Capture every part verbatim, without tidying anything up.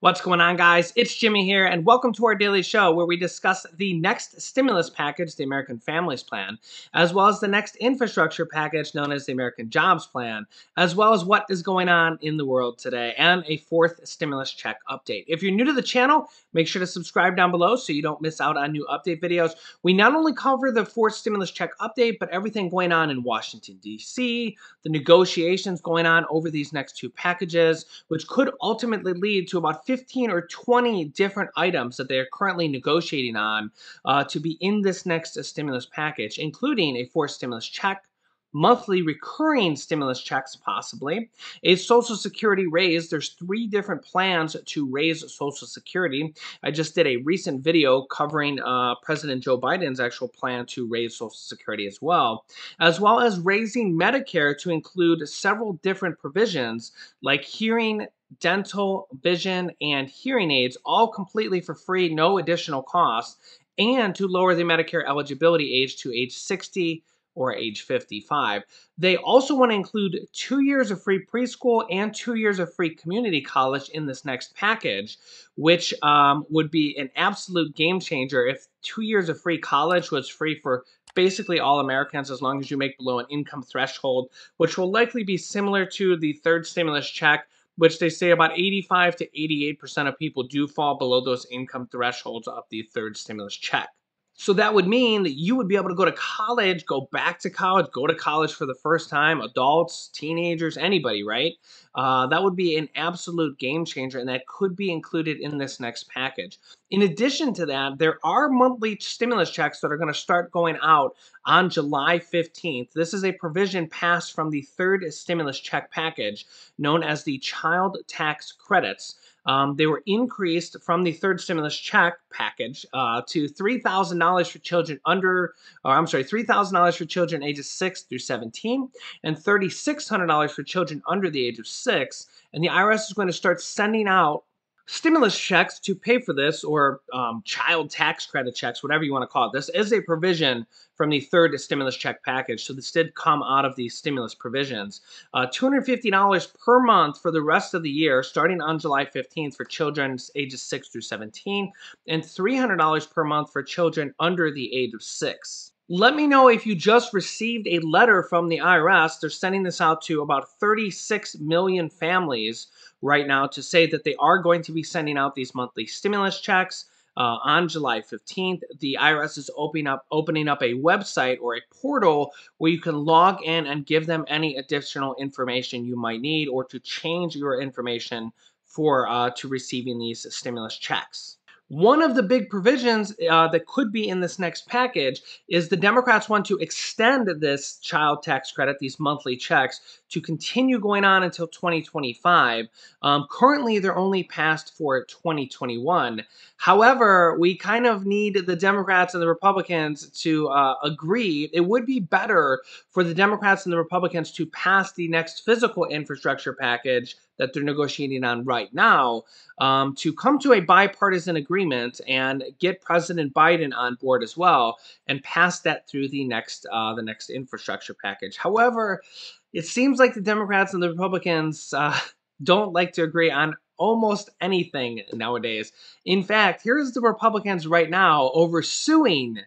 What's going on, guys? It's Jimmy here, and welcome to our daily show where we discuss the next stimulus package, the American Families Plan, as well as the next infrastructure package known as the American Jobs Plan, as well as what is going on in the world today, and a fourth stimulus check update. If you're new to the channel, make sure to subscribe down below so you don't miss out on new update videos. We not only cover the fourth stimulus check update, but everything going on in Washington, D C, the negotiations going on over these next two packages, which could ultimately lead to about fifteen or twenty different items that they are currently negotiating on uh, to be in this next stimulus package, including a fourth stimulus check, monthly recurring stimulus checks possibly, a Social Security raise. There's three different plans to raise Social Security. I just did a recent video covering uh, President Joe Biden's actual plan to raise Social Security as well, as well as raising Medicare to include several different provisions like hearing, dental, vision, and hearing aids, all completely for free, no additional cost, and to lower the Medicare eligibility age to age sixty or age fifty-five. They also want to include two years of free preschool and two years of free community college in this next package, which um, would be an absolute game changer if two years of free college was free for basically all Americans as long as you make below an income threshold, which will likely be similar to the third stimulus check, which they say about eighty-five to eighty-eight percent of people do fall below those income thresholds of the third stimulus check. So that would mean that you would be able to go to college, go back to college, go to college for the first time, adults, teenagers, anybody, right? Uh, that would be an absolute game changer, and that could be included in this next package. In addition to that, there are monthly stimulus checks that are going to start going out on July fifteenth. This is a provision passed from the third stimulus check package known as the child tax credits. Um, they were increased from the third stimulus check package uh, to three thousand dollars for children under, or I'm sorry, three thousand dollars for children ages six through seventeen, and three thousand six hundred dollars for children under the age of six. And the I R S is going to start sending out stimulus checks to pay for this, or um, child tax credit checks, whatever you want to call it. This is a provision from the third stimulus check package, so this did come out of the stimulus provisions. Uh, two hundred fifty dollars per month for the rest of the year, starting on July fifteenth for children ages six through seventeen, and three hundred dollars per month for children under the age of six. Let me know if you just received a letter from the I R S. They're sending this out to about thirty-six million families right now to say that they are going to be sending out these monthly stimulus checks uh, on July fifteenth. The I R S is opening up, opening up a website or a portal where you can log in and give them any additional information you might need, or to change your information for uh, to receiving these stimulus checks. One of the big provisions uh, that could be in this next package is the Democrats want to extend this child tax credit, these monthly checks, to continue going on until twenty twenty-five. Um, currently, they're only passed for twenty twenty-one. However, we kind of need the Democrats and the Republicans to uh, agree. It would be better for the Democrats and the Republicans to pass the next physical infrastructure package that they're negotiating on right now, um, to come to a bipartisan agreement and get President Biden on board as well and pass that through the next uh, the next infrastructure package. However, it seems like the Democrats and the Republicans uh, don't like to agree on almost anything nowadays. In fact, here's the Republicans right now over suing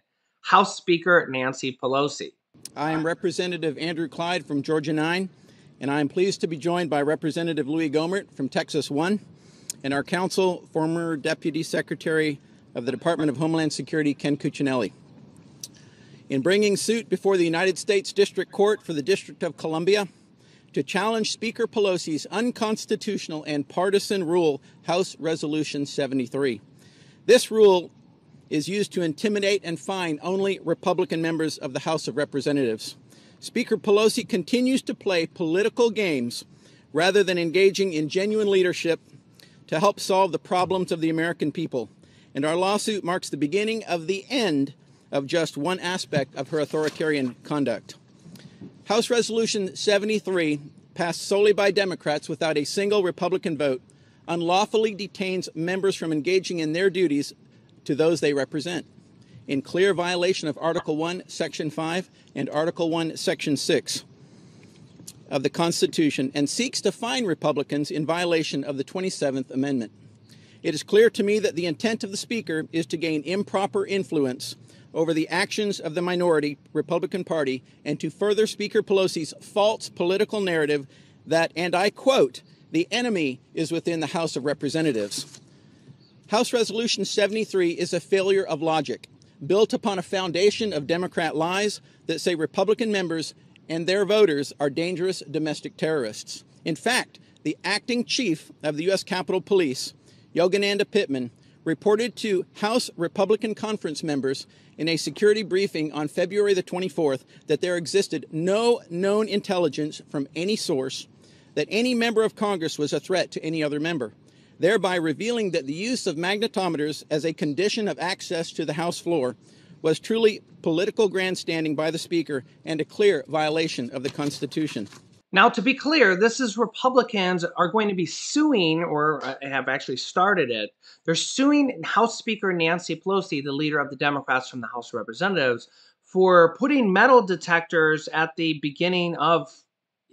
House Speaker Nancy Pelosi. I am Representative Andrew Clyde from Georgia nine. And I am pleased to be joined by Representative Louis Gohmert from Texas one and our counsel, former Deputy Secretary of the Department of Homeland Security, Ken Cuccinelli. In bringing suit before the United States District Court for the District of Columbia to challenge Speaker Pelosi's unconstitutional and partisan rule, House Resolution seventy-three. This rule is used to intimidate and fine only Republican members of the House of Representatives. Speaker Pelosi continues to play political games rather than engaging in genuine leadership to help solve the problems of the American people. And our lawsuit marks the beginning of the end of just one aspect of her authoritarian conduct. House Resolution seventy-three, passed solely by Democrats without a single Republican vote, unlawfully detains members from engaging in their duties to those they represent, in clear violation of Article one, Section five, and Article one, Section six of the Constitution, and seeks to fine Republicans in violation of the twenty-seventh Amendment. It is clear to me that the intent of the speaker is to gain improper influence over the actions of the minority Republican Party and to further Speaker Pelosi's false political narrative that, and I quote, the enemy is within the House of Representatives. House Resolution seventy-three is a failure of logic, built upon a foundation of Democrat lies that say Republican members and their voters are dangerous domestic terrorists. In fact, the acting chief of the U S Capitol Police, Yogananda Pittman, reported to House Republican conference members in a security briefing on February the twenty-fourth that there existed no known intelligence from any source that any member of Congress was a threat to any other member, thereby revealing that the use of magnetometers as a condition of access to the House floor was truly political grandstanding by the Speaker and a clear violation of the Constitution. Now, to be clear, this is Republicans are going to be suing, or have actually started it. They're suing House Speaker Nancy Pelosi, the leader of the Democrats from the House of Representatives, for putting metal detectors at the beginning of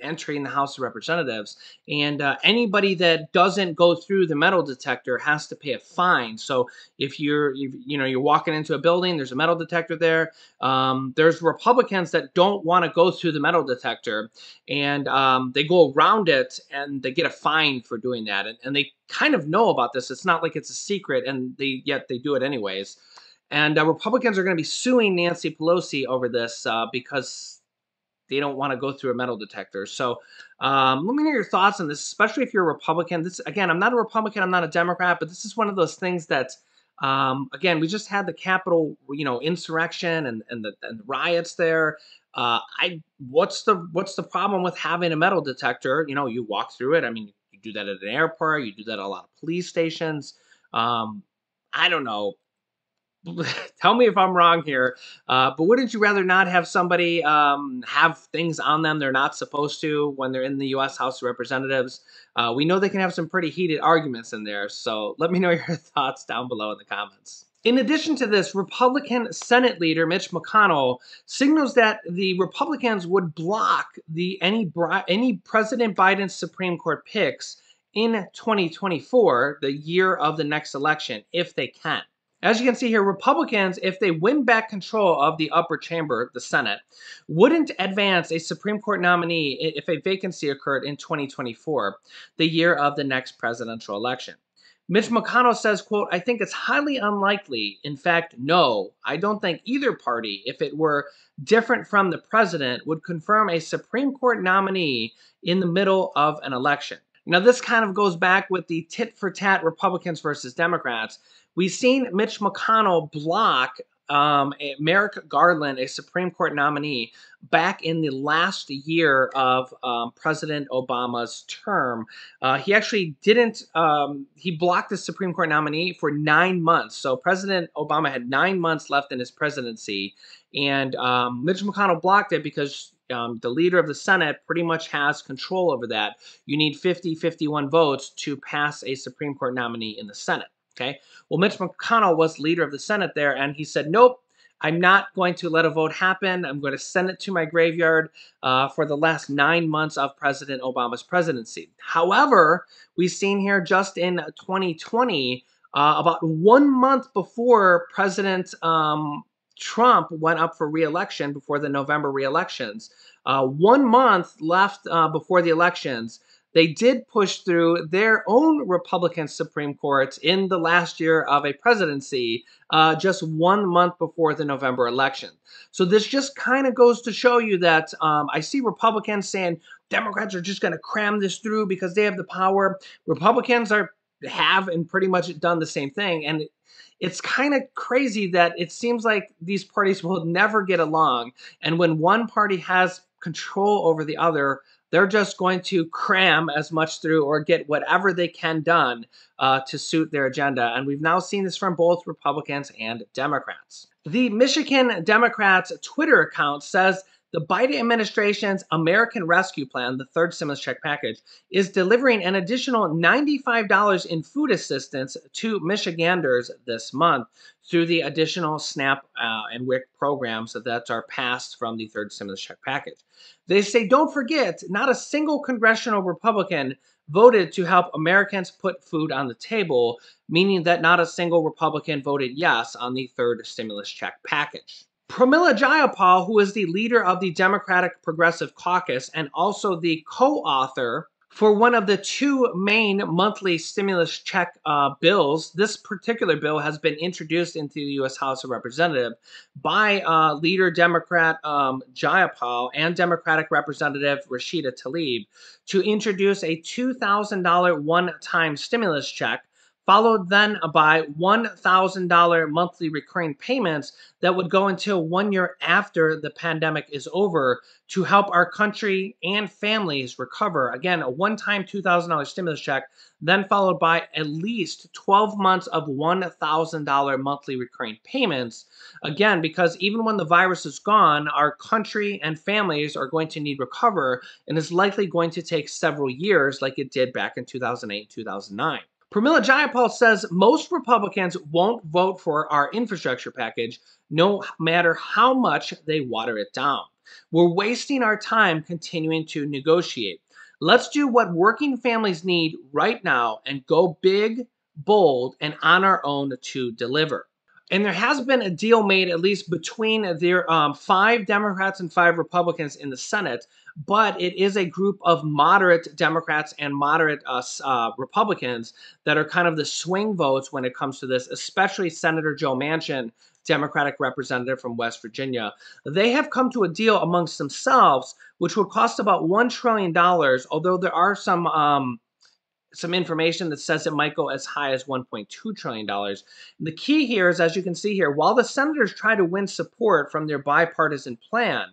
entering the House of Representatives, and uh, anybody that doesn't go through the metal detector has to pay a fine. So if you're, you, you know, you're walking into a building, there's a metal detector there. Um, there's Republicans that don't want to go through the metal detector, and um, they go around it, and they get a fine for doing that. And, and they kind of know about this. It's not like it's a secret, and they yet they do it anyways. And uh, Republicans are going to be suing Nancy Pelosi over this uh, because they don't want to go through a metal detector. So um, let me know your thoughts on this, especially if you're a Republican. This, again, I'm not a Republican, I'm not a Democrat, but this is one of those things that, um, again, we just had the Capitol, you know, insurrection and, and, the, and the riots there. Uh, I what's the what's the problem with having a metal detector? You know, you walk through it. I mean, you do that at an airport, you do that at a lot of police stations. Um, I don't know. Tell me if I'm wrong here, uh, but wouldn't you rather not have somebody um, have things on them they're not supposed to when they're in the U S House of Representatives? Uh, we know they can have some pretty heated arguments in there, so let me know your thoughts down below in the comments. In addition to this, Republican Senate leader Mitch McConnell signals that the Republicans would block the any, any President Biden's Supreme Court picks in twenty twenty-four, the year of the next election, if they can. As you can see here, Republicans, if they win back control of the upper chamber, the Senate, wouldn't advance a Supreme Court nominee if a vacancy occurred in twenty twenty-four, the year of the next presidential election. Mitch McConnell says, quote, I think it's highly unlikely. In fact, no, I don't think either party, if it were different from the president, would confirm a Supreme Court nominee in the middle of an election. Now, this kind of goes back with the tit-for-tat Republicans versus Democrats. We've seen Mitch McConnell block um, Merrick Garland, a Supreme Court nominee, back in the last year of um, President Obama's term. Uh, he actually didn't, um, he blocked the Supreme Court nominee for nine months. So President Obama had nine months left in his presidency, and um, Mitch McConnell blocked it because Um, the leader of the Senate pretty much has control over that. You need fifty, fifty-one votes to pass a Supreme Court nominee in the Senate, okay? Well, Mitch McConnell was leader of the Senate there, and he said, nope, I'm not going to let a vote happen. I'm going to send it to my graveyard uh, for the last nine months of President Obama's presidency. However, we've seen here just in twenty twenty, uh, about one month before President um Trump went up for re-election before the November re-elections. Uh, one month left uh, before the elections, they did push through their own Republican Supreme Courts in the last year of a presidency, uh, just one month before the November election. So this just kind of goes to show you that um, I see Republicans saying Democrats are just going to cram this through because they have the power. Republicans are have and pretty much done the same thing, and it, It's kind of crazy that it seems like these parties will never get along. And when one party has control over the other, they're just going to cram as much through or get whatever they can done uh, to suit their agenda. And we've now seen this from both Republicans and Democrats. The Michigan Democrats Twitter account says The Biden administration's American Rescue Plan, the third stimulus check package, is delivering an additional ninety-five dollars in food assistance to Michiganders this month through the additional SNAP uh, and W I C programs that are passed from the third stimulus check package. They say, don't forget, not a single congressional Republican voted to help Americans put food on the table, meaning that not a single Republican voted yes on the third stimulus check package. Pramila Jayapal, who is the leader of the Democratic Progressive Caucus and also the co-author for one of the two main monthly stimulus check uh, bills, this particular bill has been introduced into the U S House of Representatives by uh, leader Democrat um, Jayapal and Democratic Representative Rashida Tlaib to introduce a two thousand dollar one-time stimulus check, followed then by one thousand dollar monthly recurring payments that would go until one year after the pandemic is over to help our country and families recover. Again, a one-time two thousand dollar stimulus check, then followed by at least twelve months of one thousand dollar monthly recurring payments. Again, because even when the virus is gone, our country and families are going to need recover, and is likely going to take several years like it did back in two thousand eight and two thousand nine. Pramila Jayapal says most Republicans won't vote for our infrastructure package, no matter how much they water it down. We're wasting our time continuing to negotiate. Let's do what working families need right now and go big, bold, and on our own to deliver. And there has been a deal made, at least between their um, five Democrats and five Republicans in the Senate, but it is a group of moderate Democrats and moderate uh, uh, Republicans that are kind of the swing votes when it comes to this, especially Senator Joe Manchin, Democratic representative from West Virginia. They have come to a deal amongst themselves, which would cost about one trillion dollars, although there are some... Um, some information that says it might go as high as one point two trillion dollars. The key here is, as you can see here, while the senators try to win support from their bipartisan plan,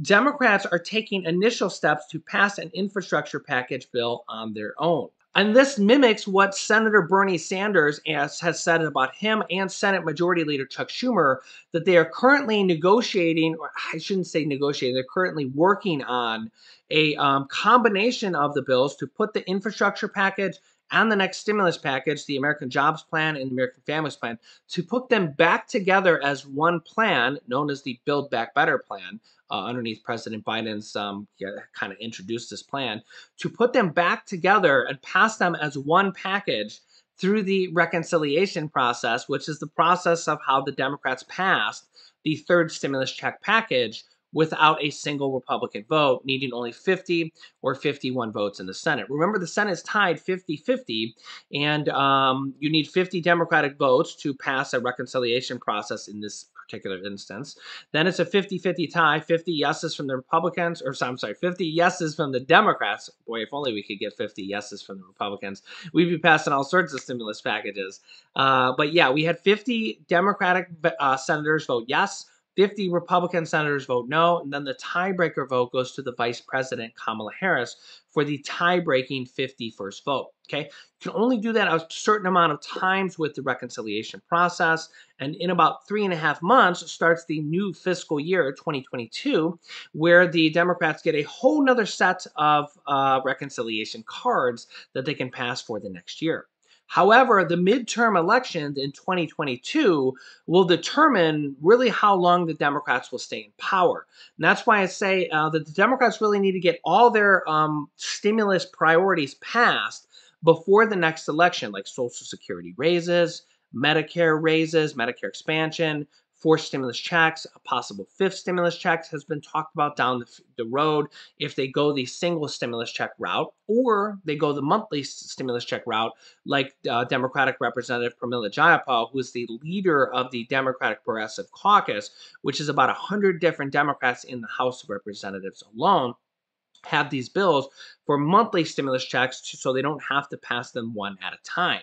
Democrats are taking initial steps to pass an infrastructure package bill on their own. And this mimics what Senator Bernie Sanders has said about him and Senate Majority Leader Chuck Schumer, that they are currently negotiating, or I shouldn't say negotiating, they're currently working on a um, combination of the bills to put the infrastructure package and the next stimulus package, the American Jobs Plan and the American Families Plan, to put them back together as one plan known as the Build Back Better Plan. Uh, underneath President Biden's, um, yeah, kind of introduced this plan, to put them back together and pass them as one package through the reconciliation process, which is the process of how the Democrats passed the third stimulus check package without a single Republican vote, needing only fifty or fifty-one votes in the Senate. Remember, the Senate is tied fifty fifty, and um, you need fifty Democratic votes to pass a reconciliation process in this particular instance. Then it's a fifty fifty tie, fifty yeses from the Republicans, or I'm sorry, fifty yeses from the Democrats. Boy, if only we could get fifty yeses from the Republicans, we'd be passing all sorts of stimulus packages. Uh, but yeah, we had fifty Democratic uh, senators vote yes, fifty Republican senators vote no, and then the tiebreaker vote goes to the Vice President, Kamala Harris, for the tie-breaking fifty-first vote, okay? You can only do that a certain amount of times with the reconciliation process, and in about three and a half months starts the new fiscal year, twenty twenty-two, where the Democrats get a whole nother set of uh, reconciliation cards that they can pass for the next year. However, the midterm elections in twenty twenty-two will determine really how long the Democrats will stay in power. And that's why I say uh, that the Democrats really need to get all their um, stimulus priorities passed before the next election, like Social Security raises, Medicare raises, Medicare expansion, four stimulus checks, a possible fifth stimulus check has been talked about down the, the road if they go the single stimulus check route, or they go the monthly stimulus check route like uh, Democratic Representative Pramila Jayapal, who is the leader of the Democratic Progressive Caucus, which is about one hundred different Democrats in the House of Representatives alone, have these bills for monthly stimulus checks so they don't have to pass them one at a time.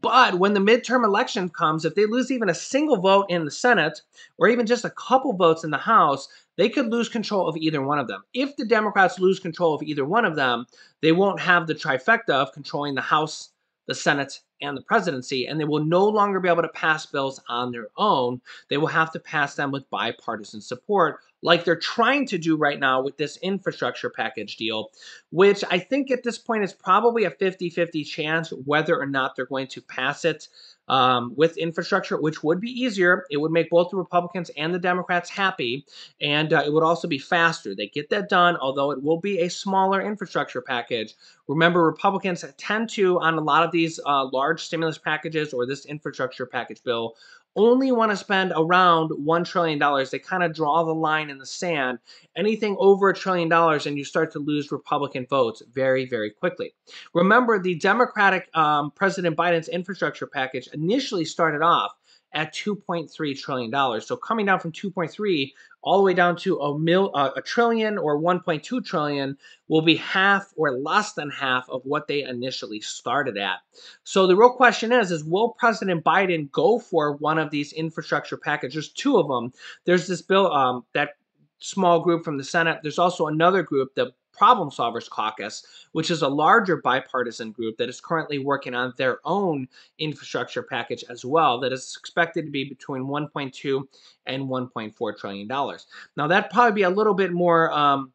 But when the midterm election comes, if they lose even a single vote in the Senate or even just a couple votes in the House, they could lose control of either one of them. If the Democrats lose control of either one of them, they won't have the trifecta of controlling the House, the Senate, and the presidency, and they will no longer be able to pass bills on their own. They will have to pass them with bipartisan support, like they're trying to do right now with this infrastructure package deal, which I think at this point is probably a fifty fifty chance whether or not they're going to pass it um, with infrastructure, which would be easier. It would make both the Republicans and the Democrats happy, and uh, it would also be faster. They get that done, although it will be a smaller infrastructure package. Remember, Republicans tend to, on a lot of these uh, large stimulus packages or this infrastructure package bill, only want to spend around one trillion dollars. They kind of draw the line in the sand. Anything over a trillion dollars and you start to lose Republican votes very, very quickly. Remember, the Democratic um, President Biden's infrastructure package initially started off at two point three trillion dollars. So coming down from two point three all the way down to a, mil, uh, a trillion or one point two trillion will be half or less than half of what they initially started at. So the real question is, is will President Biden go for one of these infrastructure packages? Two of them. There's this bill, um, that small group from the Senate. There's also another group, the Problem Solvers Caucus, which is a larger bipartisan group that is currently working on their own infrastructure package as well, that is expected to be between one point two and one point four trillion dollars. Now, that'd probably be a little bit more um,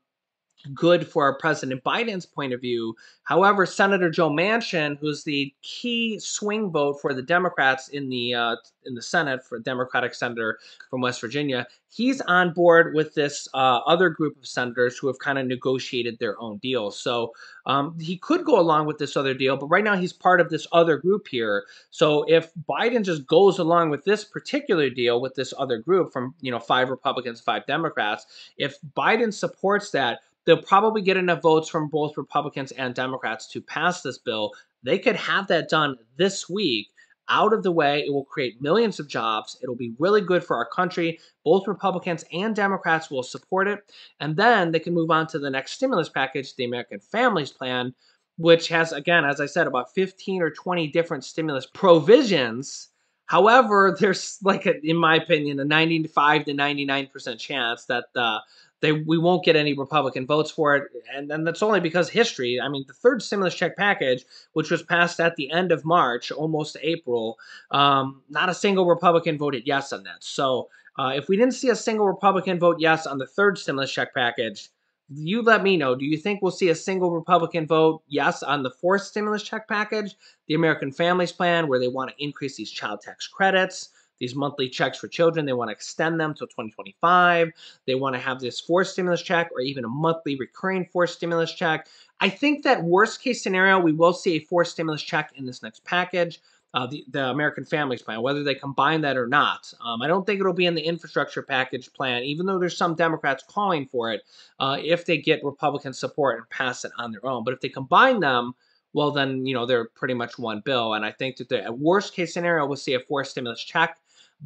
good for our President Biden's point of view. However, Senator Joe Manchin, who's the key swing vote for the Democrats in the uh, in the Senate, for a Democratic senator from West Virginia, he's on board with this uh, other group of senators who have kind of negotiated their own deal. So um, he could go along with this other deal, but right now he's part of this other group here. So if Biden just goes along with this particular deal with this other group from, you know, five Republicans, five Democrats, if Biden supports that, they'll probably get enough votes from both Republicans and Democrats to pass this bill. They could have that done this week, out of the way. It will create millions of jobs. It'll be really good for our country. Both Republicans and Democrats will support it. And then they can move on to the next stimulus package, the American Families Plan, which has, again, as I said, about fifteen or twenty different stimulus provisions. However, there's, like, a, in my opinion, a ninety-five to ninety-nine percent chance that uh, They, we won't get any Republican votes for it, and, and that's only because history. I mean, the third stimulus check package, which was passed at the end of March, almost April, um, not a single Republican voted yes on that. So uh, if we didn't see a single Republican vote yes on the third stimulus check package, you let me know. Do you think we'll see a single Republican vote yes on the fourth stimulus check package, the American Families Plan, where they want to increase these child tax credits, these monthly checks for children? They want to extend them till twenty twenty-five. They want to have this fourth stimulus check or even a monthly recurring fourth stimulus check. I think that worst case scenario, we will see a fourth stimulus check in this next package, uh, the, the American Families Plan, whether they combine that or not. Um, I don't think it'll be in the infrastructure package plan, even though there's some Democrats calling for it, uh, if they get Republican support and pass it on their own. But if they combine them, well, then, you know, they're pretty much one bill. And I think that the worst case scenario, we'll see a fourth stimulus check.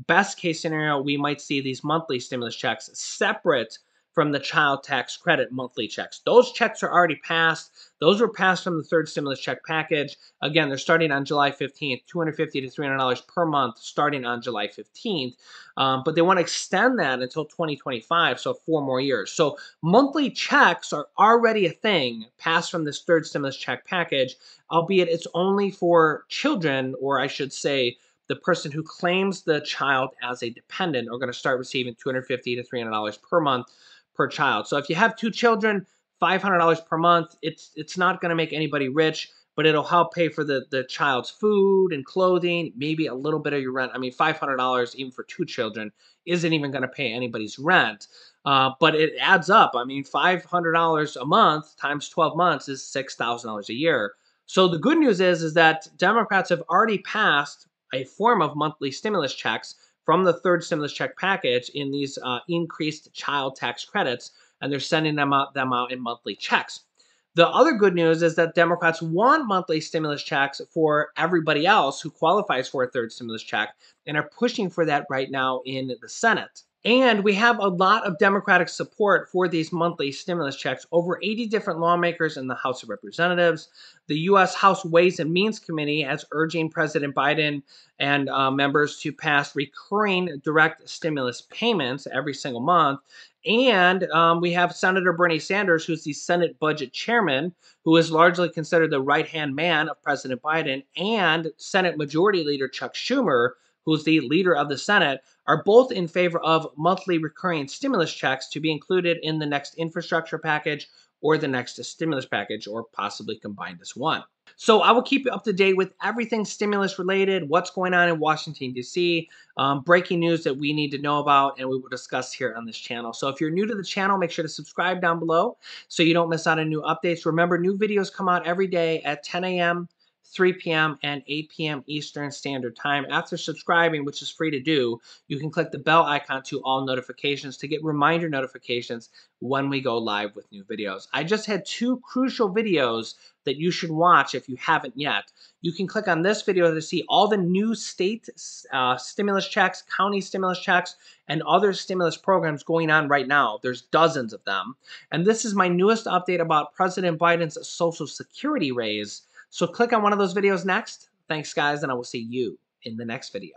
Best case scenario, we might see these monthly stimulus checks separate from the child tax credit monthly checks. Those checks are already passed. Those were passed from the third stimulus check package. Again, they're starting on July fifteenth, two hundred fifty to three hundred dollars per month starting on July fifteenth. Um, but they want to extend that until twenty twenty-five, so four more years. So monthly checks are already a thing passed from this third stimulus check package, albeit it's only for children, or I should say, the person who claims the child as a dependent are going to start receiving two hundred fifty to three hundred dollars per month per child. So if you have two children, five hundred dollars per month, it's it's not going to make anybody rich, but it'll help pay for the, the child's food and clothing, maybe a little bit of your rent. I mean, five hundred dollars even for two children isn't even going to pay anybody's rent, uh, but it adds up. I mean, five hundred dollars a month times twelve months is six thousand dollars a year. So the good news is, is that Democrats have already passed a form of monthly stimulus checks from the third stimulus check package in these uh, increased child tax credits, and they're sending them out, them out in monthly checks. The other good news is that Democrats want monthly stimulus checks for everybody else who qualifies for a third stimulus check and are pushing for that right now in the Senate. And we have a lot of Democratic support for these monthly stimulus checks, over eighty different lawmakers in the House of Representatives. The U S House Ways and Means Committee is urging President Biden and uh, members to pass recurring direct stimulus payments every single month. And um, we have Senator Bernie Sanders, who's the Senate Budget Chairman, who is largely considered the right-hand man of President Biden, and Senate Majority Leader Chuck Schumer, who's the leader of the Senate, are both in favor of monthly recurring stimulus checks to be included in the next infrastructure package or the next stimulus package, or possibly combined as one. So I will keep you up to date with everything stimulus related, what's going on in Washington, D C, um, breaking news that we need to know about, and we will discuss here on this channel. So if you're new to the channel, make sure to subscribe down below so you don't miss out on new updates. Remember, new videos come out every day at ten A M, three P M, and eight P M Eastern Standard Time. After subscribing, which is free to do, you can click the bell icon to all notifications to get reminder notifications when we go live with new videos. I just had two crucial videos that you should watch if you haven't yet. You can click on this video to see all the new state uh, stimulus checks, county stimulus checks, and other stimulus programs going on right now. There's dozens of them. And this is my newest update about President Biden's Social Security raise. So click on one of those videos next. Thanks, guys, and I will see you in the next video.